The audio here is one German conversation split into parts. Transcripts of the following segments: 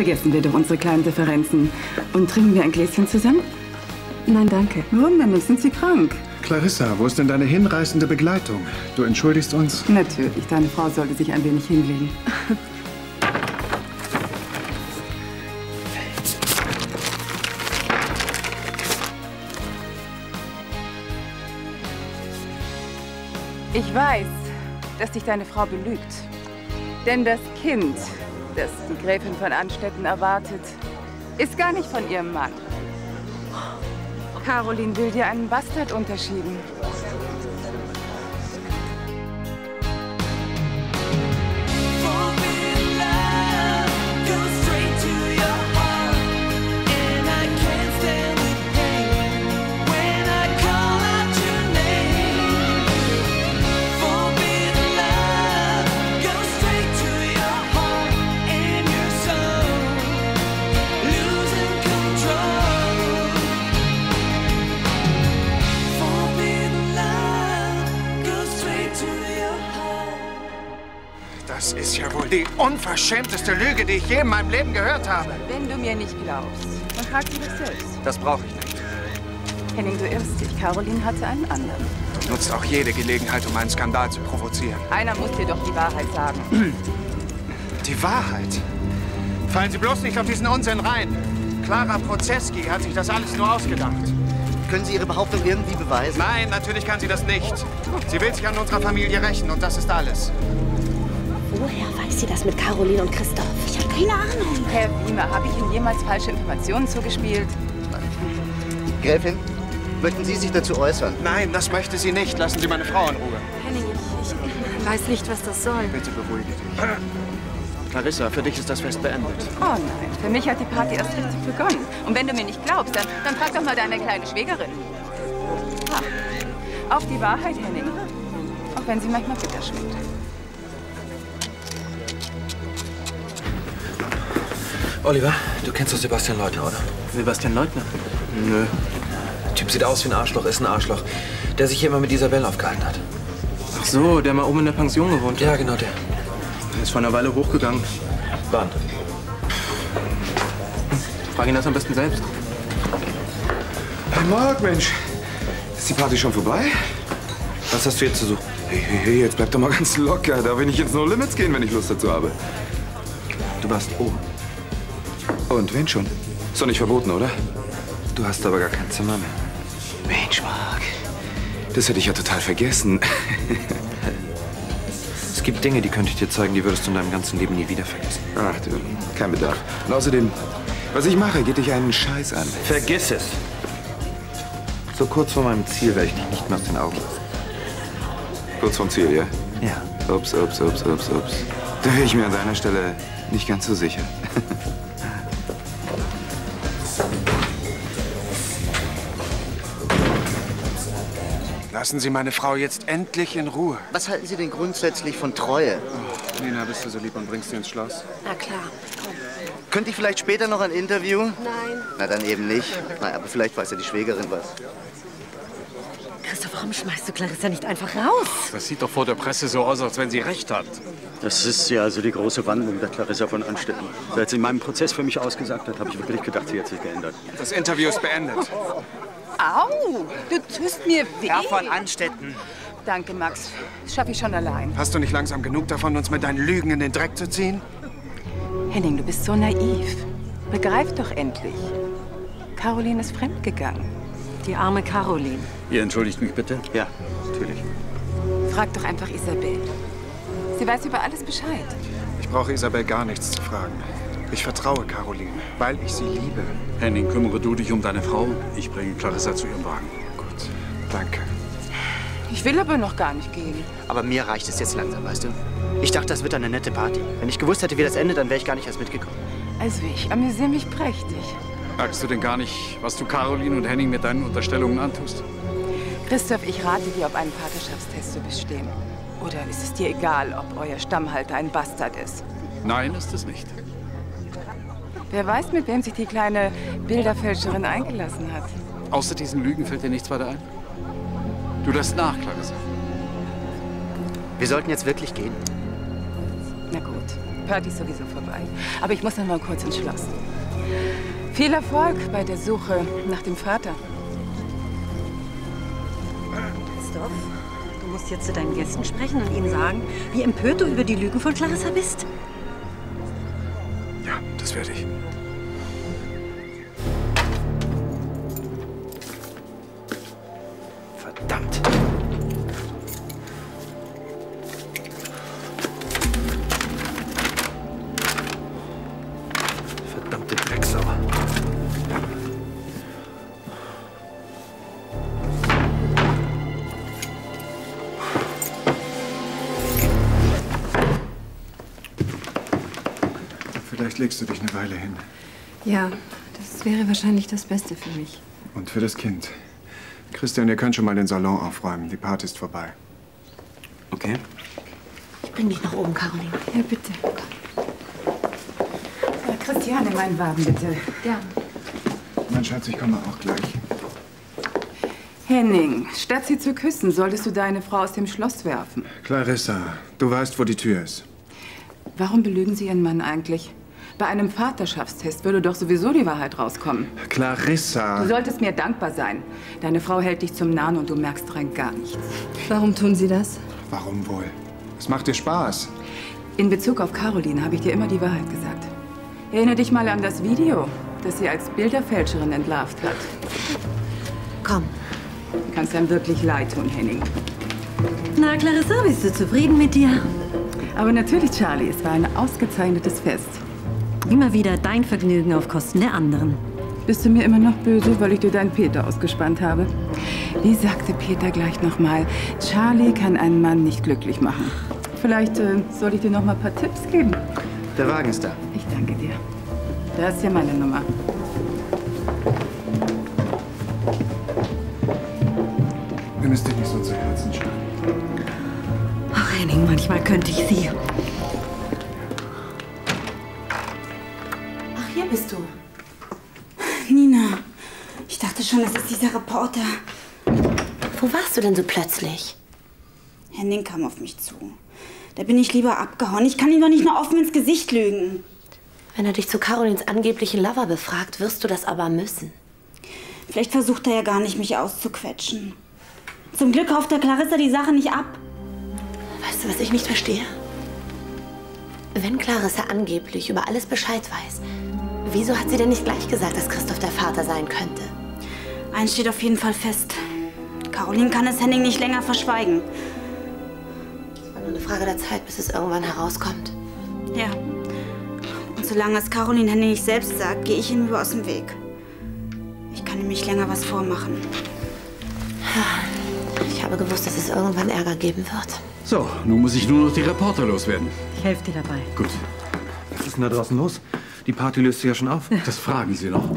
Vergessen wir doch unsere kleinen Differenzen. Und trinken wir ein Gläschen zusammen? Nein, danke. Wunderlich, sind Sie krank? Clarissa, wo ist denn deine hinreißende Begleitung? Du entschuldigst uns? Natürlich, deine Frau sollte sich ein wenig hinlegen. Ich weiß, dass dich deine Frau belügt. Denn das Kind, das die Gräfin von Anstetten erwartet, ist gar nicht von ihrem Mann. Karolin will dir einen Bastard unterschieben. Das ist ja wohl die unverschämteste Lüge, die ich je in meinem Leben gehört habe. Wenn du mir nicht glaubst, dann frag sie dich selbst. Das brauche ich nicht. Henning, du irrst dich. Karolin hatte einen anderen. Du nutzt auch jede Gelegenheit, um einen Skandal zu provozieren. Einer muss dir doch die Wahrheit sagen. Die Wahrheit? Fallen Sie bloß nicht auf diesen Unsinn rein. Clara Prozeski hat sich das alles nur ausgedacht. Können Sie Ihre Behauptung irgendwie beweisen? Nein, natürlich kann sie das nicht. Sie will sich an unserer Familie rächen und das ist alles. Woher weiß sie das mit Karolin und Christoph? Ich habe keine Ahnung. Herr Wiemer, habe ich Ihnen jemals falsche Informationen zugespielt? Gräfin, möchten Sie sich dazu äußern? Nein, das möchte sie nicht. Lassen Sie meine Frau in Ruhe. Henning, ich weiß nicht, was das soll. Bitte beruhige dich. Clarissa, für dich ist das Fest beendet. Oh nein, für mich hat die Party erst richtig begonnen. Und wenn du mir nicht glaubst, dann frag doch mal deine kleine Schwägerin. Ah, auf die Wahrheit, Henning. Auch wenn sie manchmal bitter schmeckt. Oliver, du kennst doch Sebastian Leutner, oder? Sebastian Leutner? Nö. Der Typ sieht aus wie ein Arschloch, ist ein Arschloch. Der sich hier immer mit Isabelle aufgehalten hat. Ach so, der mal oben in der Pension gewohnt hat? Ja, genau der. Der ist vor einer Weile hochgegangen. Wann? Frag ihn das am besten selbst. Hey Mark, Mensch. Ist die Party schon vorbei? Was hast du jetzt zu suchen? Hey, hey, hey, jetzt bleib doch mal ganz locker. Da will ich jetzt No Limits gehen, wenn ich Lust dazu habe. Du warst oben. Und wen schon? Ist doch nicht verboten, oder? Du hast aber gar kein Zimmer mehr. Mensch, Mark. Das hätte ich ja total vergessen. Es gibt Dinge, die könnte ich dir zeigen, die würdest du in deinem ganzen Leben nie wieder vergessen. Ach du, kein Bedarf. Und außerdem, was ich mache, geht dich einen Scheiß an. Vergiss es. So kurz vor meinem Ziel werde ich dich nicht mehr aus den Augen lassen. Kurz vorm Ziel, ja? Ja. Ups. Da wäre ich mir an deiner Stelle nicht ganz so sicher. Lassen Sie meine Frau jetzt endlich in Ruhe. Was halten Sie denn grundsätzlich von Treue? Oh, Nina, bist du so lieb und bringst sie ins Schloss? Na klar, komm. Könnte ich vielleicht später noch ein Interview? Nein. Na, dann eben nicht. Na, aber vielleicht weiß ja die Schwägerin was. Christoph, warum schmeißt du Clarissa nicht einfach raus? Das sieht doch vor der Presse so aus, als wenn sie recht hat. Das ist ja also die große Wandlung der Clarissa von Anstetten. Seit sie in meinem Prozess für mich ausgesagt hat, habe ich wirklich gedacht, sie hat sich geändert. Das Interview ist beendet. Au, du tust mir weh. Herr von Anstetten. Danke, Max. Das schaffe ich schon allein. Hast du nicht langsam genug davon, uns mit deinen Lügen in den Dreck zu ziehen? Henning, du bist so naiv. Begreif doch endlich. Karolin ist fremdgegangen. Die arme Karolin. Ihr entschuldigt mich bitte? Ja, natürlich. Frag doch einfach Isabelle. Sie weiß über alles Bescheid. Ich brauche Isabelle gar nichts zu fragen. Ich vertraue Karolin, weil ich sie liebe. Henning, kümmere du dich um deine Frau. Ich bringe Clarissa zu ihrem Wagen. Gut, danke. Ich will aber noch gar nicht gehen. Aber mir reicht es jetzt langsam, weißt du? Ich dachte, das wird eine nette Party. Wenn ich gewusst hätte, wie das endet, dann wäre ich gar nicht erst mitgekommen. Also ich amüsiere mich prächtig. Merkst du denn gar nicht, was du Karolin und Henning mit deinen Unterstellungen antust? Christoph, ich rate dir, auf einen Vaterschaftstest zu bestehen. Oder ist es dir egal, ob euer Stammhalter ein Bastard ist? Nein, ist es nicht. Wer weiß, mit wem sich die kleine Bilderfälscherin eingelassen hat. Außer diesen Lügen fällt dir nichts weiter ein? Du lässt nach, Clarissa. Wir sollten jetzt wirklich gehen. Na gut, Party ist sowieso vorbei. Aber ich muss noch mal kurz ins Schloss. Viel Erfolg bei der Suche nach dem Vater. Christoph, du musst jetzt zu deinen Gästen sprechen und ihnen sagen, wie empört du über die Lügen von Clarissa bist. Ja, das werde ich. Verdammt! Verdammte Drecksau. Vielleicht legst du dich eine Weile hin. Ja, das wäre wahrscheinlich das Beste für mich. Und für das Kind. Christian, ihr könnt schon mal den Salon aufräumen. Die Party ist vorbei. Okay. Ich bring dich nach oben, Karolin. Ja, bitte. Christian, in meinen Wagen, bitte. Gern. Mein Schatz, ich komme auch gleich. Henning, statt sie zu küssen, solltest du deine Frau aus dem Schloss werfen. Clarissa, du weißt, wo die Tür ist. Warum belügen Sie Ihren Mann eigentlich? Bei einem Vaterschaftstest würde doch sowieso die Wahrheit rauskommen. Clarissa! Du solltest mir dankbar sein. Deine Frau hält dich zum Narren und du merkst rein gar nichts. Warum tun Sie das? Warum wohl? Es macht dir Spaß. In Bezug auf Karolin habe ich dir immer die Wahrheit gesagt. Erinnere dich mal an das Video, das sie als Bilderfälscherin entlarvt hat. Komm. Du kannst einem wirklich leid tun, Henning. Na, Clarissa, bist du zufrieden mit dir? Aber natürlich, Charlie, es war ein ausgezeichnetes Fest. Immer wieder dein Vergnügen auf Kosten der anderen. Bist du mir immer noch böse, weil ich dir deinen Peter ausgespannt habe? Wie sagte Peter gleich nochmal, Charlie kann einen Mann nicht glücklich machen. Vielleicht soll ich dir noch mal ein paar Tipps geben. Der Wagen ist da. Ich danke dir. Da ist ja meine Nummer. Nimm es dir nicht so zu Herzen, Charlie. Ach, Henning, manchmal könnte ich sie. Hier bist du. Nina, ich dachte schon, das ist dieser Reporter. Wo warst du denn so plötzlich? Henning kam auf mich zu. Da bin ich lieber abgehauen. Ich kann ihm doch nicht nur offen ins Gesicht lügen. Wenn er dich zu Karolins angeblichen Lover befragt, wirst du das aber müssen. Vielleicht versucht er ja gar nicht, mich auszuquetschen. Zum Glück hofft der Clarissa die Sache nicht ab. Weißt du, was ich nicht verstehe? Wenn Clarissa angeblich über alles Bescheid weiß, wieso hat sie denn nicht gleich gesagt, dass Christoph der Vater sein könnte? Eins steht auf jeden Fall fest. Karolin kann es Henning nicht länger verschweigen. Es war nur eine Frage der Zeit, bis es irgendwann herauskommt. Ja. Und solange es Karolin Henning nicht selbst sagt, gehe ich hinüber aus dem Weg. Ich kann ihm nicht länger was vormachen. Ich habe gewusst, dass es irgendwann Ärger geben wird. So, nun muss ich nur noch die Reporter loswerden. Ich helfe dir dabei. Gut. Was ist denn da draußen los? Die Party löst sich ja schon auf. Das fragen Sie noch.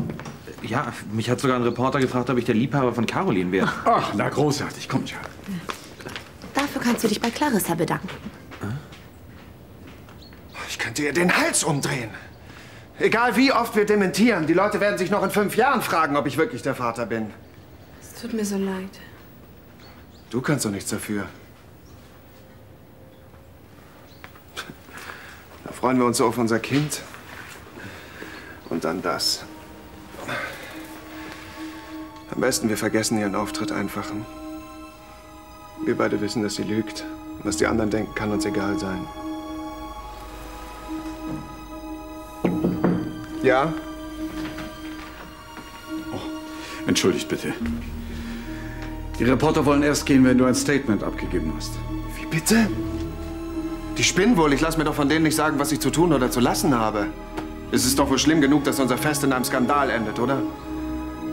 Ja, mich hat sogar ein Reporter gefragt, ob ich der Liebhaber von Karolin wäre. Ach, na großartig. Komm, Charlie. Dafür kannst du dich bei Clarissa bedanken. Ich könnte ihr den Hals umdrehen. Egal wie oft wir dementieren, die Leute werden sich noch in 5 Jahren fragen, ob ich wirklich der Vater bin. Es tut mir so leid. Du kannst doch nichts dafür. Da freuen wir uns so auf unser Kind. Und dann das. Am besten, wir vergessen ihren Auftritt einfach. Wir beide wissen, dass sie lügt. Was die anderen denken, kann uns egal sein. Ja? Oh, entschuldigt bitte. Die Reporter wollen erst gehen, wenn du ein Statement abgegeben hast. Wie bitte? Die spinnen wohl. Ich lasse mir doch von denen nicht sagen, was ich zu tun oder zu lassen habe. Es ist doch wohl schlimm genug, dass unser Fest in einem Skandal endet, oder?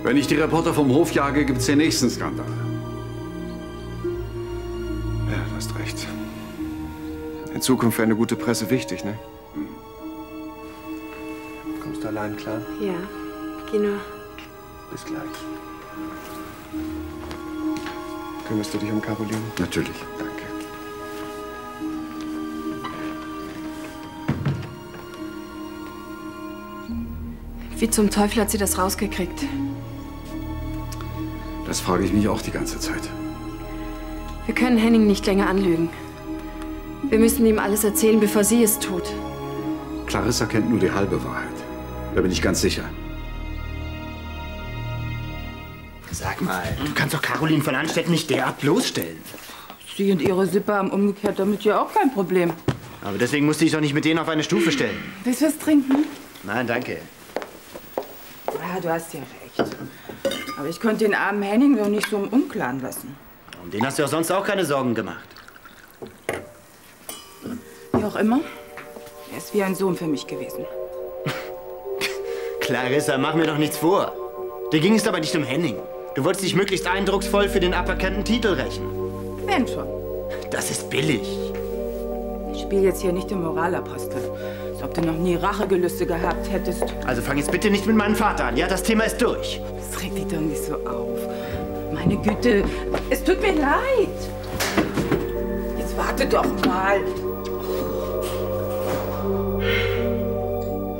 Wenn ich die Reporter vom Hof jage, gibt's den nächsten Skandal. Ja, du hast recht. In Zukunft wäre eine gute Presse wichtig, ne? Kommst du allein klar? Ja, geh nur. Bis gleich. Kümmerst du dich um Karolin? Natürlich. Danke. Wie zum Teufel hat sie das rausgekriegt? Das frage ich mich auch die ganze Zeit. Wir können Henning nicht länger anlügen. Wir müssen ihm alles erzählen, bevor sie es tut. Clarissa kennt nur die halbe Wahrheit. Da bin ich ganz sicher. Sag mal, du kannst doch Caroline von Anstetten nicht derart bloßstellen. Sie und ihre Sippe haben umgekehrt damit ja auch kein Problem. Aber deswegen musste ich doch nicht mit denen auf eine Stufe stellen. Willst du was trinken? Nein, danke. Ja, du hast ja recht. Aber ich konnte den armen Henning doch nicht so im Unklaren lassen. Um den hast du ja sonst auch keine Sorgen gemacht. Wie auch immer, er ist wie ein Sohn für mich gewesen. Clarissa, mach mir doch nichts vor. Dir ging es aber nicht um Henning. Du wolltest dich möglichst eindrucksvoll für den aberkannten Titel rächen. Wenn schon. Das ist billig. Ich spiele jetzt hier nicht den Moralapostel. Als ob du noch nie Rachegelüste gehabt hättest. Also fang jetzt bitte nicht mit meinem Vater an, ja? Das Thema ist durch. Das regt dich doch nicht so auf. Meine Güte, es tut mir leid. Jetzt warte doch mal.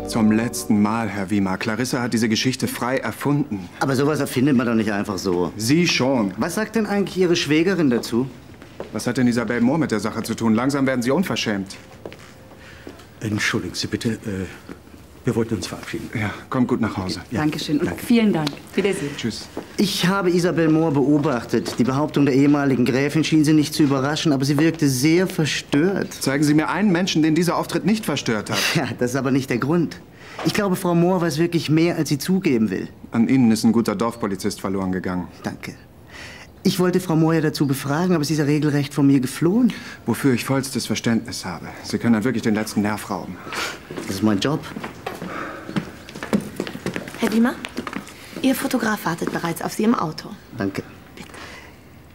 Zum letzten Mal, Herr Wiemer. Clarissa hat diese Geschichte frei erfunden. Aber sowas erfindet man doch nicht einfach so. Sie schon. Was sagt denn eigentlich Ihre Schwägerin dazu? Was hat denn Isabelle Moor mit der Sache zu tun? Langsam werden Sie unverschämt. Entschuldigen Sie bitte, wir wollten uns verabschieden. Ja, kommt gut nach Hause. Ja. Dankeschön und danke. Vielen Dank. Wiedersehen. Tschüss. Ich habe Isabelle Moor beobachtet. Die Behauptung der ehemaligen Gräfin schien Sie nicht zu überraschen, aber sie wirkte sehr verstört. Zeigen Sie mir einen Menschen, den dieser Auftritt nicht verstört hat. Ja, das ist aber nicht der Grund. Ich glaube, Frau Moor weiß wirklich mehr, als sie zugeben will. An Ihnen ist ein guter Dorfpolizist verloren gegangen. Danke. Ich wollte Frau Moor ja dazu befragen, aber sie ist ja regelrecht von mir geflohen. Wofür ich vollstes Verständnis habe. Sie können dann wirklich den letzten Nerv rauben. Das ist mein Job. Herr Wiemer, Ihr Fotograf wartet bereits auf Sie im Auto. Danke. Bitte.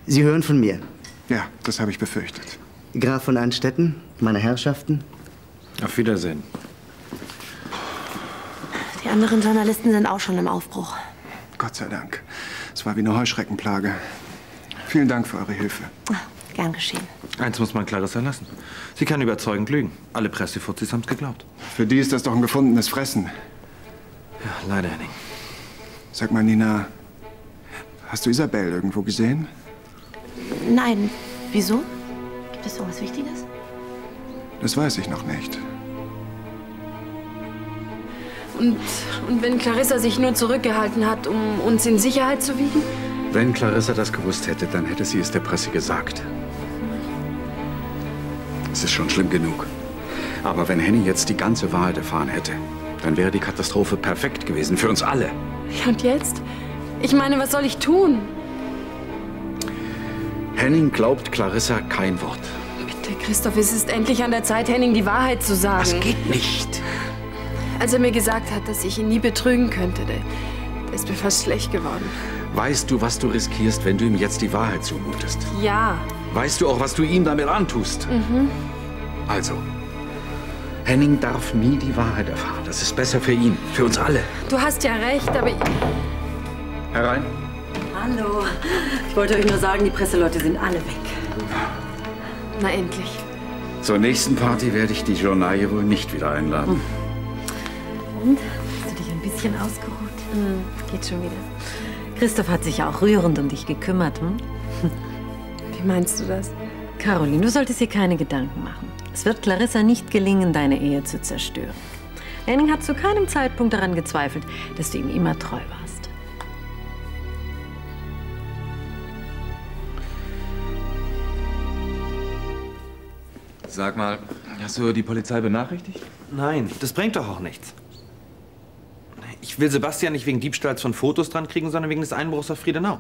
Sie hören von mir. Ja, das habe ich befürchtet. Graf von Anstetten, meine Herrschaften. Auf Wiedersehen. Die anderen Journalisten sind auch schon im Aufbruch. Gott sei Dank. Es war wie eine Heuschreckenplage. Vielen Dank für eure Hilfe. Gern geschehen. Eins muss man Clarissa lassen. Sie kann überzeugend lügen. Alle Pressefuzis haben es geglaubt. Für die ist das doch ein gefundenes Fressen. Ja, leider, Henning. Sag mal, Nina, hast du Isabelle irgendwo gesehen? Nein. Wieso? Gibt es irgendwas Wichtiges? Das weiß ich noch nicht. Und wenn Clarissa sich nur zurückgehalten hat, um uns in Sicherheit zu wiegen? Wenn Clarissa das gewusst hätte, dann hätte sie es der Presse gesagt. Es ist schon schlimm genug. Aber wenn Henning jetzt die ganze Wahrheit erfahren hätte, dann wäre die Katastrophe perfekt gewesen für uns alle. Ja, und jetzt? Ich meine, was soll ich tun? Henning glaubt Clarissa kein Wort. Bitte, Christoph, es ist endlich an der Zeit, Henning die Wahrheit zu sagen. Das geht nicht. Als er mir gesagt hat, dass ich ihn nie betrügen könnte, der ist mir fast schlecht geworden. Weißt du, was du riskierst, wenn du ihm jetzt die Wahrheit zumutest? Ja. Weißt du auch, was du ihm damit antust? Mhm. Also, Henning darf nie die Wahrheit erfahren. Das ist besser für ihn, für uns alle. Du hast ja recht, aber ich... Herein. Hallo. Ich wollte euch nur sagen, die Presseleute sind alle weg. Na, endlich. Zur nächsten Party werde ich die Journaille wohl nicht wieder einladen. Hm. Und? Hast du dich ein bisschen ausgeruht? Mhm, geht schon wieder. Christoph hat sich ja auch rührend um dich gekümmert, hm? Wie meinst du das? Caroline, du solltest dir keine Gedanken machen. Es wird Clarissa nicht gelingen, deine Ehe zu zerstören. Henning hat zu keinem Zeitpunkt daran gezweifelt, dass du ihm immer treu warst. Sag mal, hast du die Polizei benachrichtigt? Nein, das bringt doch auch nichts. Ich will Sebastian nicht wegen Diebstahls von Fotos dran kriegen, sondern wegen des Einbruchs auf Friedenau.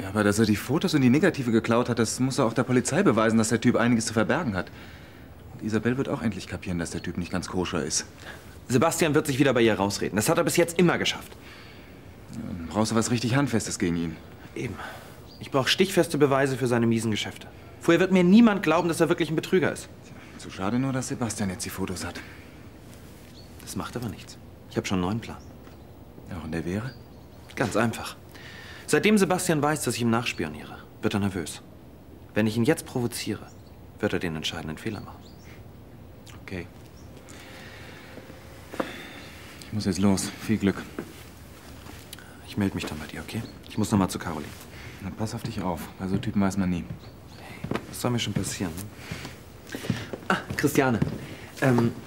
Ja, aber dass er die Fotos und die Negative geklaut hat, das muss er auch der Polizei beweisen, dass der Typ einiges zu verbergen hat. Und Isabelle wird auch endlich kapieren, dass der Typ nicht ganz koscher ist. Sebastian wird sich wieder bei ihr rausreden. Das hat er bis jetzt immer geschafft. Ja, dann brauchst du was richtig Handfestes gegen ihn. Eben. Ich brauche stichfeste Beweise für seine miesen Geschäfte. Vorher wird mir niemand glauben, dass er wirklich ein Betrüger ist. Tja, zu schade nur, dass Sebastian jetzt die Fotos hat. Das macht aber nichts. Ich habe schon einen neuen Plan. Ja, und der wäre? Ganz einfach. Seitdem Sebastian weiß, dass ich ihm nachspioniere, wird er nervös. Wenn ich ihn jetzt provoziere, wird er den entscheidenden Fehler machen. Okay. Ich muss jetzt los. Viel Glück. Ich melde mich dann bei dir, okay? Ich muss noch mal zu Karolin. Dann pass auf dich auf. Bei so Typen weiß man nie. Hey, was soll mir schon passieren? Ne? Ah, Christiane.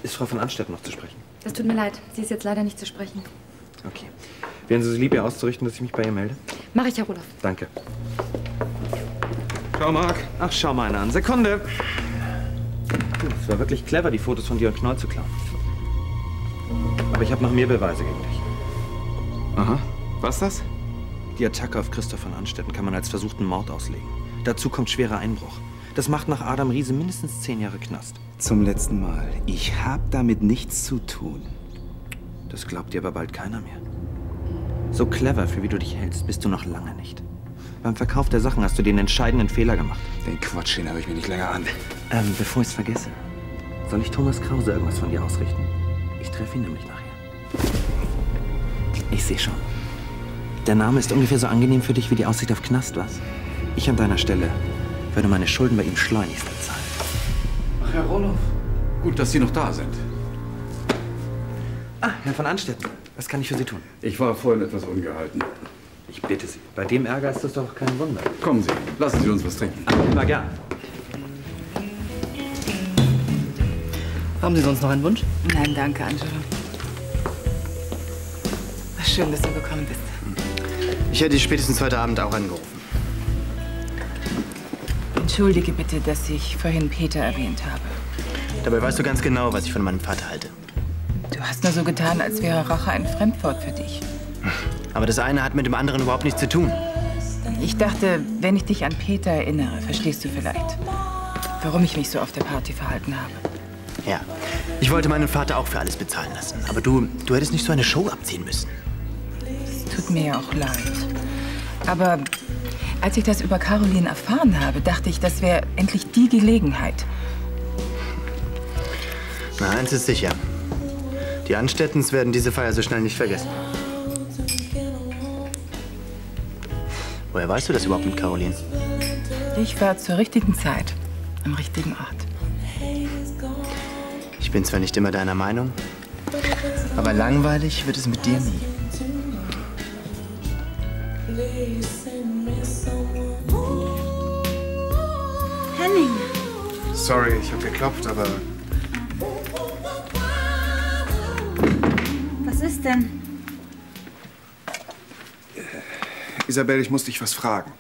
Ist Frau von Anstetten noch zu sprechen? Das tut mir leid. Sie ist jetzt leider nicht zu sprechen. Okay. Wären Sie so lieb, ihr auszurichten, dass ich mich bei ihr melde? Mach ich, Herr Rudolph. Danke. Schau, Mark. Ach, schau mal einer an. Sekunde. Es war wirklich clever, die Fotos von dir und Knoll zu klauen. Aber ich habe noch mehr Beweise gegen dich. Aha. Was das? Die Attacke auf Christoph von Anstetten kann man als versuchten Mord auslegen. Dazu kommt schwerer Einbruch. Das macht nach Adam Riese mindestens 10 Jahre Knast. Zum letzten Mal. Ich hab damit nichts zu tun. Das glaubt dir aber bald keiner mehr. So clever, für wie du dich hältst, bist du noch lange nicht. Beim Verkauf der Sachen hast du den entscheidenden Fehler gemacht. Den Quatsch, den habe ich mir nicht länger an. Bevor ich es vergesse, soll ich Thomas Krause irgendwas von dir ausrichten? Ich treffe ihn nämlich nachher. Ich sehe schon. Der Name ist ungefähr so angenehm für dich wie die Aussicht auf Knast, was? Ich an deiner Stelle würde meine Schulden bei ihm schleunigst bezahlen. Ach, Herr Roloff. Gut, dass Sie noch da sind. Ah, Herr von Anstetten. Was kann ich für Sie tun? Ich war vorhin etwas ungehalten. Ich bitte Sie. Bei dem Ärger ist das doch kein Wunder. Kommen Sie, lassen Sie uns was trinken. Ach, immer gern. Haben Sie sonst noch einen Wunsch? Nein, danke, Angela. Schön, dass du gekommen bist. Ich hätte dich spätestens heute Abend auch angerufen. Entschuldige bitte, dass ich vorhin Peter erwähnt habe. Dabei weißt du ganz genau, was ich von meinem Vater halte. Du hast nur so getan, als wäre Rache ein Fremdwort für dich. Aber das eine hat mit dem anderen überhaupt nichts zu tun. Ich dachte, wenn ich dich an Peter erinnere, verstehst du vielleicht, warum ich mich so auf der Party verhalten habe. Ja, ich wollte meinen Vater auch für alles bezahlen lassen. Aber du hättest nicht so eine Show abziehen müssen. Es tut mir ja auch leid. Aber als ich das über Karolin erfahren habe, dachte ich, das wäre endlich die Gelegenheit. Na, eins ist sicher. Die Anstettens werden diese Feier so schnell nicht vergessen. Woher weißt du das überhaupt mit Karolin? Ich war zur richtigen Zeit, am richtigen Ort. Ich bin zwar nicht immer deiner Meinung, aber langweilig wird es mit dir nie. Henning! Sorry, ich habe geklopft, aber... Was ist denn? Isabelle, ich muss dich was fragen.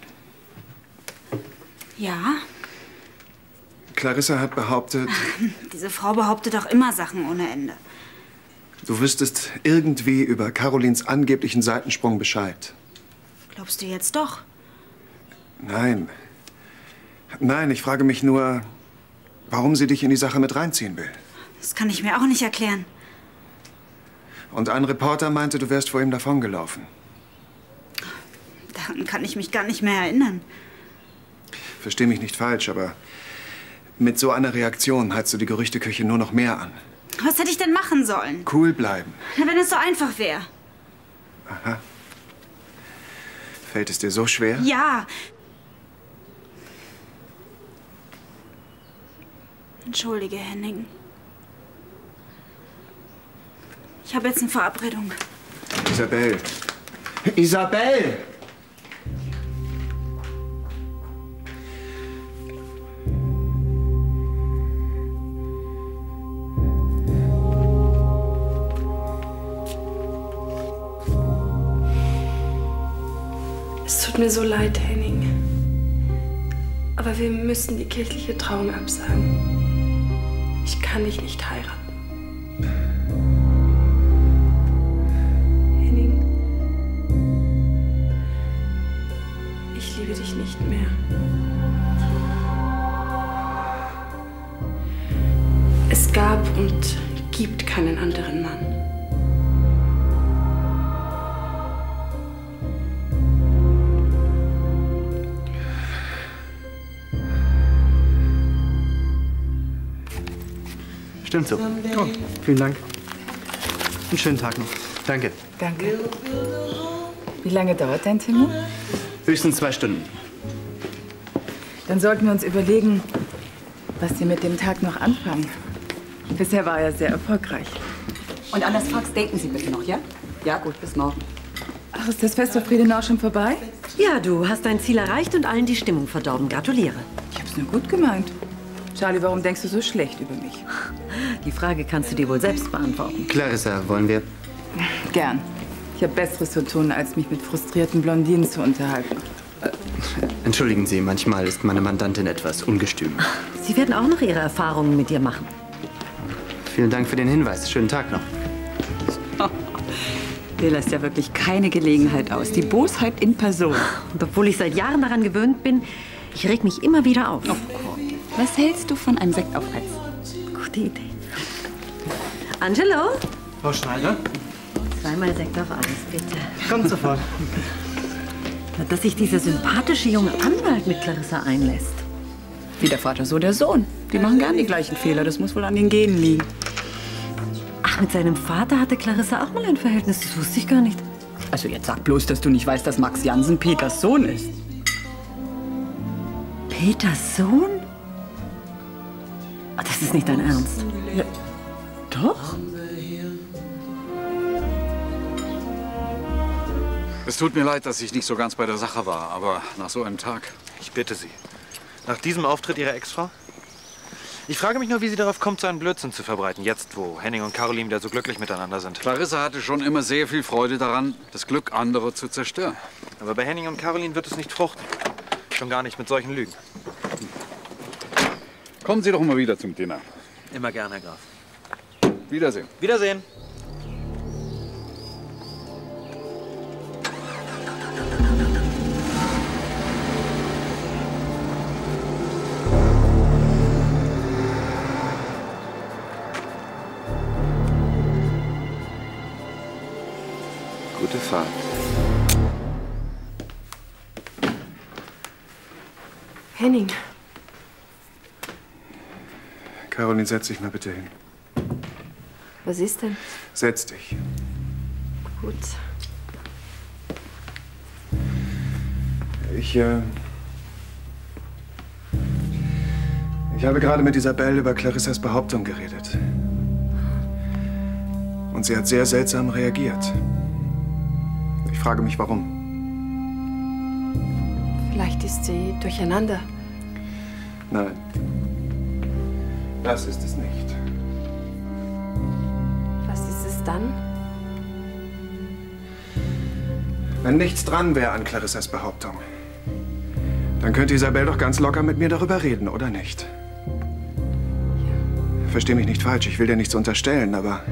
Ja? Clarissa hat behauptet... Ach, diese Frau behauptet doch immer Sachen ohne Ende. Du wüsstest irgendwie über Karolins angeblichen Seitensprung Bescheid. Glaubst du jetzt doch? Nein. Nein, ich frage mich nur, warum sie dich in die Sache mit reinziehen will. Das kann ich mir auch nicht erklären. Und ein Reporter meinte, du wärst vor ihm davongelaufen. Daran kann ich mich gar nicht mehr erinnern. Versteh mich nicht falsch, aber mit so einer Reaktion heizt du die Gerüchteküche nur noch mehr an. Was hätte ich denn machen sollen? Cool bleiben. Na, wenn es so einfach wäre. Aha. Fällt es dir so schwer? Ja. Entschuldige, Henning. Ich habe jetzt eine Verabredung. Isabelle! Isabelle! Es tut mir so leid, Henning. Aber wir müssen die kirchliche Trauung absagen. Ich kann dich nicht heiraten. Ich liebe dich nicht mehr. Es gab und gibt keinen anderen Mann. Stimmt so. Oh, vielen Dank. Einen schönen Tag noch. Danke. Danke. Wie lange dauert dein Termin? Höchstens 2 Stunden. Dann sollten wir uns überlegen, was wir mit dem Tag noch anfangen. Bisher war er sehr erfolgreich. Und an das Fax denken Sie bitte noch, ja? Ja, gut, bis morgen. Ach, ist das Fest auf Friedenau schon vorbei? Ja, du hast dein Ziel erreicht und allen die Stimmung verdorben. Gratuliere. Ich hab's nur gut gemeint. Charlie, warum denkst du so schlecht über mich? Die Frage kannst du dir wohl selbst beantworten. Clarissa, wollen wir? Gern. Ich habe Besseres zu tun, als mich mit frustrierten Blondinen zu unterhalten. Entschuldigen Sie, manchmal ist meine Mandantin etwas ungestüm. Sie werden auch noch Ihre Erfahrungen mit dir machen. Vielen Dank für den Hinweis. Schönen Tag noch. Oh, der lässt ja wirklich keine Gelegenheit aus. Die Bosheit in Person. Und obwohl ich seit Jahren daran gewöhnt bin, ich reg mich immer wieder auf. Oh, cool. Was hältst du von einem Sekt auf Eis? Gute Idee. Angelo? Frau Schneider? 2 mal Sekt auf Eis, bitte. Kommt sofort. Dass sich dieser sympathische junge Anwalt mit Clarissa einlässt. Wie der Vater, so der Sohn. Die machen gern die gleichen Fehler. Das muss wohl an den Genen liegen. Ach, mit seinem Vater hatte Clarissa auch mal ein Verhältnis. Das wusste ich gar nicht. Also jetzt sag bloß, dass du nicht weißt, dass Max Janssen Peters Sohn ist. Peters Sohn? Oh, das ist nicht dein Ernst. Ja, doch. Es tut mir leid, dass ich nicht so ganz bei der Sache war, aber nach so einem Tag... Ich bitte Sie. Nach diesem Auftritt Ihrer Ex-Frau? Ich frage mich nur, wie Sie darauf kommt, so einen Blödsinn zu verbreiten, jetzt, wo Henning und Karolin wieder so glücklich miteinander sind. Clarissa hatte schon immer sehr viel Freude daran, das Glück anderer zu zerstören. Aber bei Henning und Karolin wird es nicht fruchten. Schon gar nicht mit solchen Lügen. Kommen Sie doch mal wieder zum Dinner. Immer gern, Herr Graf. Wiedersehen. Wiedersehen. Gute Fahrt. Henning. Karolin, setz dich mal bitte hin. Was ist denn? Setz dich. Gut. Ich habe gerade mit Isabelle über Clarissas Behauptung geredet. Und sie hat sehr seltsam reagiert. Ich frage mich, warum. Vielleicht ist sie durcheinander. Nein. Das ist es nicht. Was ist es dann? Wenn nichts dran wäre an Clarissas Behauptung, dann könnte Isabelle doch ganz locker mit mir darüber reden, oder nicht? Ja. Versteh mich nicht falsch, ich will dir nichts unterstellen, aber...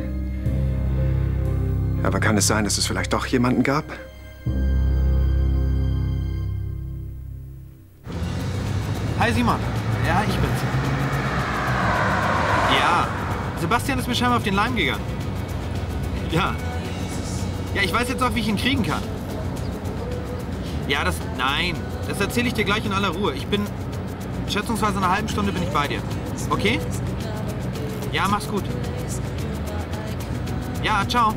Aber kann es sein, dass es vielleicht doch jemanden gab? Hi Simon. Ja, ich bin's. Ja, Sebastian ist mir scheinbar auf den Leim gegangen. Ja. Ja, ich weiß jetzt auch, wie ich ihn kriegen kann. Ja, das... Nein. Das erzähle ich dir gleich in aller Ruhe. Ich bin... Schätzungsweise in einer halben Stunde bin ich bei dir. Okay? Ja, mach's gut. Ja, ciao.